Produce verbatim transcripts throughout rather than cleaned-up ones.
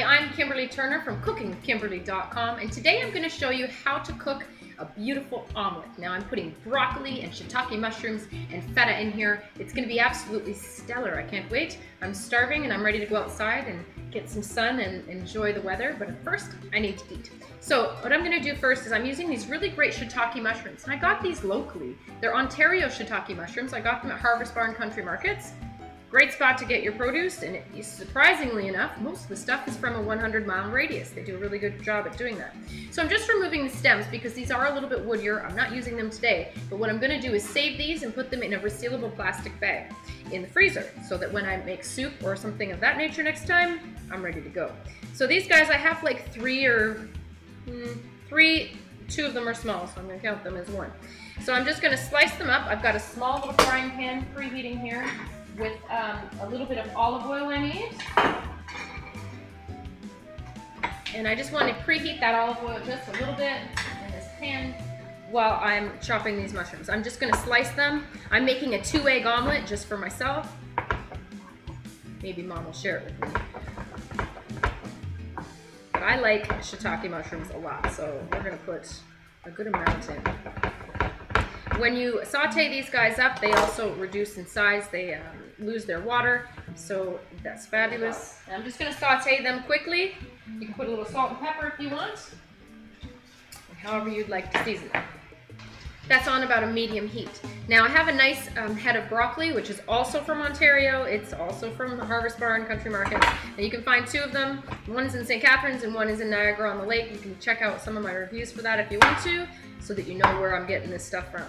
everybody, I'm Kimberly Turner from Cooking With Kimberly dot com, and today I'm going to show you how to cook a beautiful omelet. Now I'm putting broccoli and shiitake mushrooms and feta in here. It's going to be absolutely stellar. I can't wait. I'm starving and I'm ready to go outside and get some sun and enjoy the weather, but first I need to eat. So what I'm going to do first is I'm using these really great shiitake mushrooms, and I got these locally. They're Ontario shiitake mushrooms. I got them at Harvest Barn Country Markets. Great spot to get your produce, and it, surprisingly enough, most of the stuff is from a one hundred mile radius. They do a really good job at doing that. So I'm just removing the stems because these are a little bit woodier. I'm not using them today, but what I'm going to do is save these and put them in a resealable plastic bag in the freezer so that when I make soup or something of that nature next time, I'm ready to go. So these guys, I have like three or mm, three, two of them are small, so I'm going to count them as one. So I'm just going to slice them up. I've got a small little frying pan preheating here with um, a little bit of olive oil I need. And I just want to preheat that olive oil just a little bit in this pan while I'm chopping these mushrooms. I'm just gonna slice them. I'm making a two egg omelet just for myself. Maybe mom will share it with me. But I like shiitake mushrooms a lot, so we're gonna put a good amount in. When you saute these guys up, they also reduce in size. They um, lose their water, so that's fabulous. And I'm just going to saute them quickly. You can put a little salt and pepper if you want, and however you'd like to season them. That's on about a medium heat. Now I have a nice um, head of broccoli, which is also from Ontario. It's also from Harvest Barn Country Markets, and you can find two of them. One's in Saint Catharines and one is in Niagara-on-the-Lake. You can check out some of my reviews for that if you want to, so that you know where I'm getting this stuff from.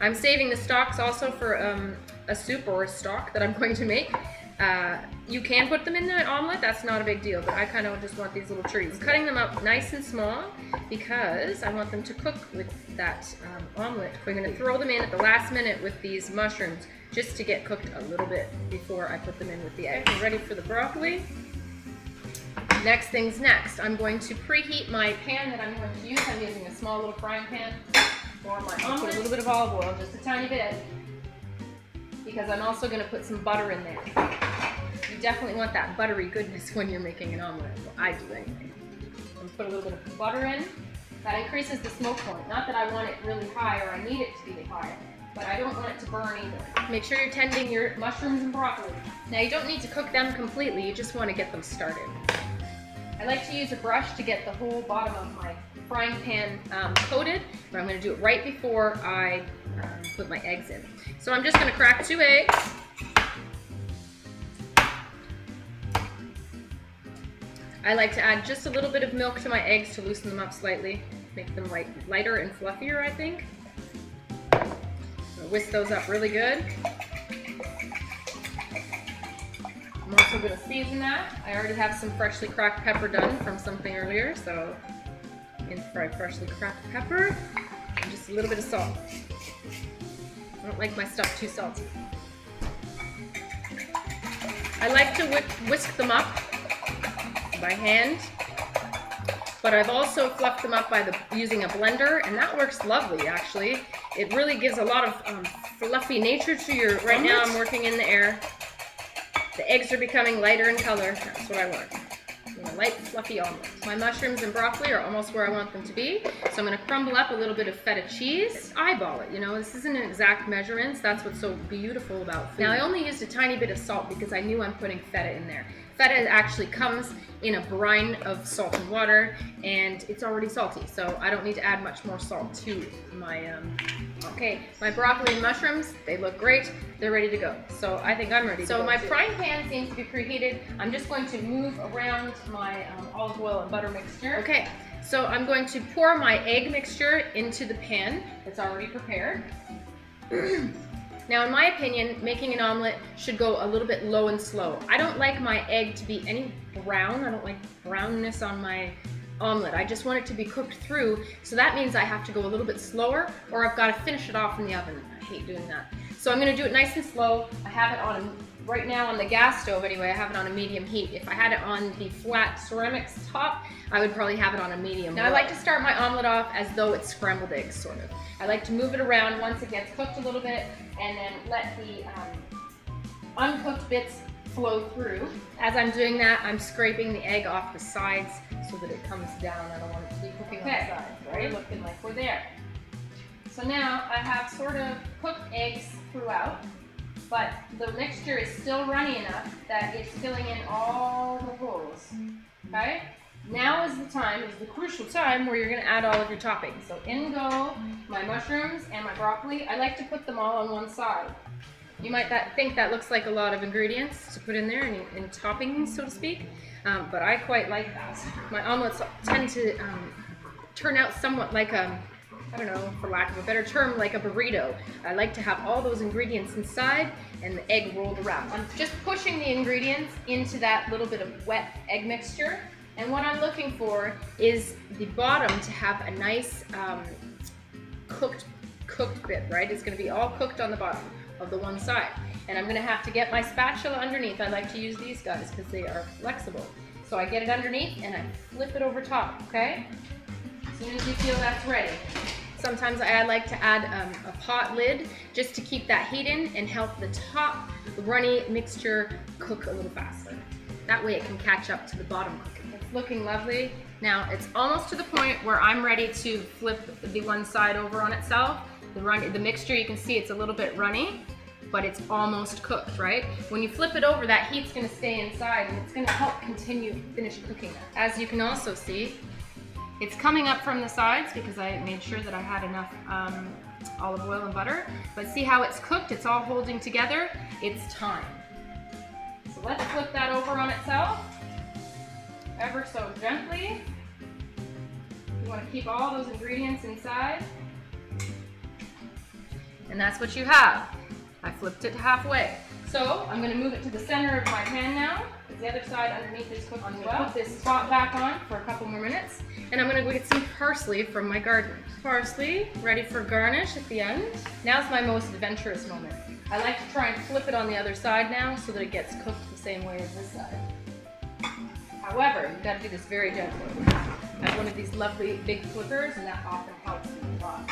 I'm saving the stalks also for um, a soup or a stock that I'm going to make. Uh, you can put them in the omelet, that's not a big deal, but I kind of just want these little trees. Cutting them up nice and small because I want them to cook with that um, omelet. We're going to throw them in at the last minute with these mushrooms just to get cooked a little bit before I put them in with the egg. We're ready for the broccoli. Next thing's next. I'm going to preheat my pan that I'm going to use. I'm using a small little frying pan for my omelet. Put a little bit of olive oil, just a tiny bit, because I'm also going to put some butter in there. You definitely want that buttery goodness when you're making an omelet. Well, I do anyway. I'm going to put a little bit of butter in. That increases the smoke point. Not that I want it really high or I need it to be high, but I don't want it to burn either. Make sure you're tending your mushrooms and broccoli. Now you don't need to cook them completely, you just want to get them started. I like to use a brush to get the whole bottom of my frying pan um, coated, but I'm going to do it right before I um, put my eggs in. So I'm just going to crack two eggs. I like to add just a little bit of milk to my eggs to loosen them up slightly, make them light, lighter and fluffier, I think. I'm going to whisk those up really good. I'm also going to season that. I already have some freshly cracked pepper done from something earlier, so in fry freshly cracked pepper and just a little bit of salt. I don't like my stuff too salty. I like to whisk them up by hand, but I've also fluffed them up by the, using a blender, and that works lovely actually. It really gives a lot of um, fluffy nature to your, right now I'm working in the air. The eggs are becoming lighter in color. That's what I want. I want a light, fluffy omelet. My mushrooms and broccoli are almost where I want them to be. So I'm going to crumble up a little bit of feta cheese. Eyeball it, you know. This isn't an exact measurements. That's what's so beautiful about food. Now I only used a tiny bit of salt because I knew I'm putting feta in there. Feta actually comes in a brine of salt and water, and it's already salty, so I don't need to add much more salt to my, um, okay, my broccoli and mushrooms, they look great, they're ready to go. So I think I'm ready to go. So my frying pan seems to be preheated. I'm just going to move around my um, olive oil and butter mixture. Okay, so I'm going to pour my egg mixture into the pan that's already prepared. Now, in my opinion, making an omelet should go a little bit low and slow. I don't like my egg to be any brown. I don't like brownness on my omelet. I just want it to be cooked through, so that means I have to go a little bit slower, or I've got to finish it off in the oven. I hate doing that. So I'm going to do it nice and slow. I have it on, right now on the gas stove anyway, I have it on a medium heat. If I had it on the flat ceramics top, I would probably have it on a medium. Now I like to start my omelet off as though it's scrambled eggs, sort of. I like to move it around once it gets cooked a little bit, and then let the um, uncooked bits flow through. As I'm doing that, I'm scraping the egg off the sides so that it comes down. I don't want it to be cooking okay. on the sides, right? We're looking like we're there. So now I have sort of cooked eggs throughout, but the mixture is still runny enough that it's filling in all the holes, okay? Now is the time, is the crucial time where you're gonna add all of your toppings. So in go my mushrooms and my broccoli. I like to put them all on one side. You might that, think that looks like a lot of ingredients to put in there and, and toppings, so to speak, um, but I quite like that. My omelets tend to um, turn out somewhat like a, I don't know, for lack of a better term, like a burrito. I like to have all those ingredients inside and the egg rolled around. I'm just pushing the ingredients into that little bit of wet egg mixture. And what I'm looking for is the bottom to have a nice um, cooked, cooked bit, right? It's gonna be all cooked on the bottom of the one side. And I'm gonna have to get my spatula underneath. I like to use these guys because they are flexible. So I get it underneath and I flip it over top, okay? As soon as you feel that's ready. Sometimes I like to add um, a pot lid just to keep that heat in and help the top runny mixture cook a little faster. That way it can catch up to the bottom cooking. It's looking lovely. Now it's almost to the point where I'm ready to flip the one side over on itself. The, run the mixture, you can see it's a little bit runny, but it's almost cooked, right? When you flip it over, that heat's gonna stay inside and it's gonna help continue finish cooking. As you can also see, it's coming up from the sides because I made sure that I had enough um, olive oil and butter. But see how it's cooked? It's all holding together. It's time. So let's flip that over on itself, ever so gently. You want to keep all those ingredients inside. And that's what you have. I flipped it halfway. So I'm going to move it to the center of my pan now. The other side underneath is cooked as well. Put this pot back on for a couple more minutes. And I'm gonna go get some parsley from my garden. Parsley, ready for garnish at the end. Now's my most adventurous moment. I like to try and flip it on the other side now so that it gets cooked the same way as this side. However, you've got to do this very gently. I have one of these lovely big flippers and that often helps me a lot.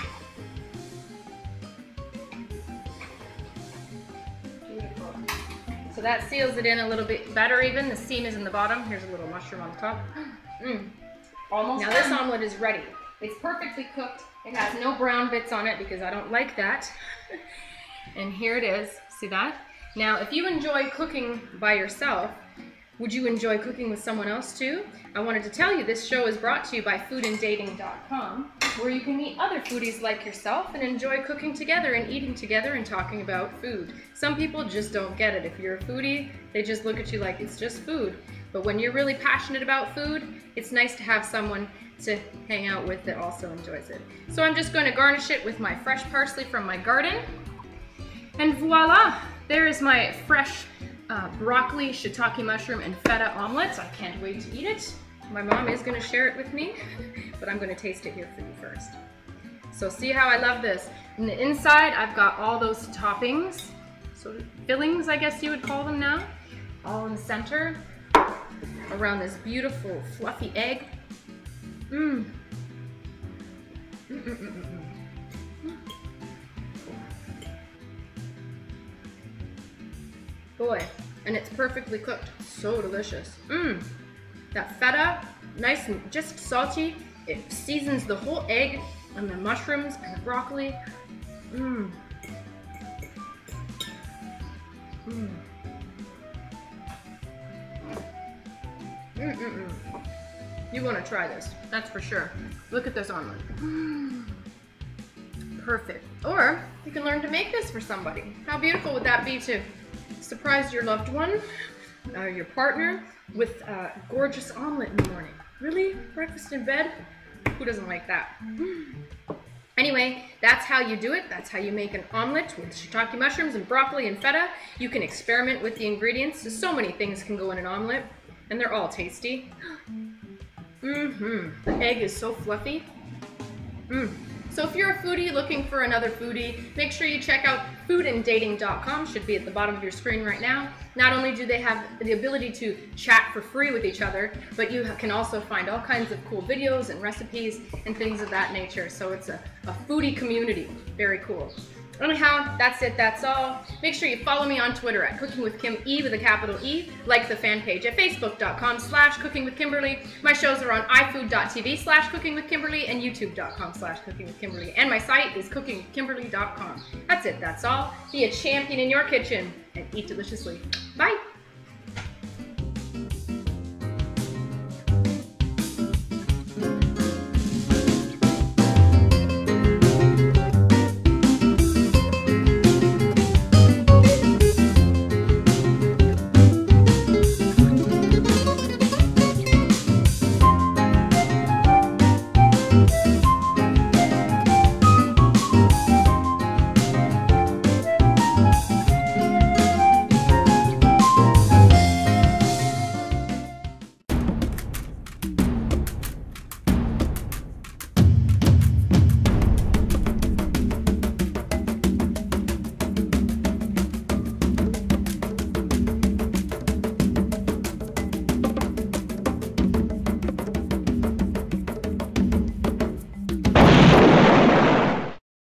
Beautiful. So that seals it in a little bit better even. The seam is in the bottom. Here's a little mushroom on the top. Mm. Almost now done. This omelet is ready. It's perfectly cooked. It has no brown bits on it because I don't like that. And here it is. See that? Now, if you enjoy cooking by yourself, would you enjoy cooking with someone else too? I wanted to tell you this show is brought to you by food and dating dot com, where you can meet other foodies like yourself and enjoy cooking together and eating together and talking about food. Some people just don't get it. If you're a foodie, they just look at you like it's just food. But when you're really passionate about food, it's nice to have someone to hang out with that also enjoys it. So I'm just going to garnish it with my fresh parsley from my garden. And voila! There is my fresh Uh, broccoli, shiitake mushroom, and feta omelets. I can't wait to eat it. My mom is going to share it with me, but I'm going to taste it here for you first. So see how I love this? On the inside, I've got all those toppings, sort of fillings, I guess you would call them now, all in the center, around this beautiful, fluffy egg. Mmm. Mm-mm-mm-mm. Boy, and it's perfectly cooked. So delicious. Mmm. That feta, nice and just salty. It seasons the whole egg and the mushrooms and the broccoli. Mmm. Mmm. Mmm, mmm, mmm. You want to try this, that's for sure. Look at this omelet. Mm. Perfect. Or you can learn to make this for somebody. How beautiful would that be too? Surprise your loved one, or your partner, with a gorgeous omelet in the morning. Really? Breakfast in bed? Who doesn't like that? Anyway, that's how you do it. That's how you make an omelet with shiitake mushrooms and broccoli and feta. You can experiment with the ingredients. So many things can go in an omelet, and they're all tasty. Mm-hmm. The egg is so fluffy. Mmm. So if you're a foodie looking for another foodie, make sure you check out food and dating dot com, should be at the bottom of your screen right now. Not only do they have the ability to chat for free with each other, but you can also find all kinds of cool videos and recipes and things of that nature. So it's a, a foodie community, very cool. Anyhow, that's it, that's all. Make sure you follow me on Twitter at CookingWithKimE with a capital E. Like the fan page at Facebook.com slash CookingWithKimberly. My shows are on ifood.tv slash CookingWithKimberly and YouTube.com slash CookingWithKimberly. And my site is Cooking With Kimberly dot com. That's it, that's all. Be a champion in your kitchen and eat deliciously. Bye.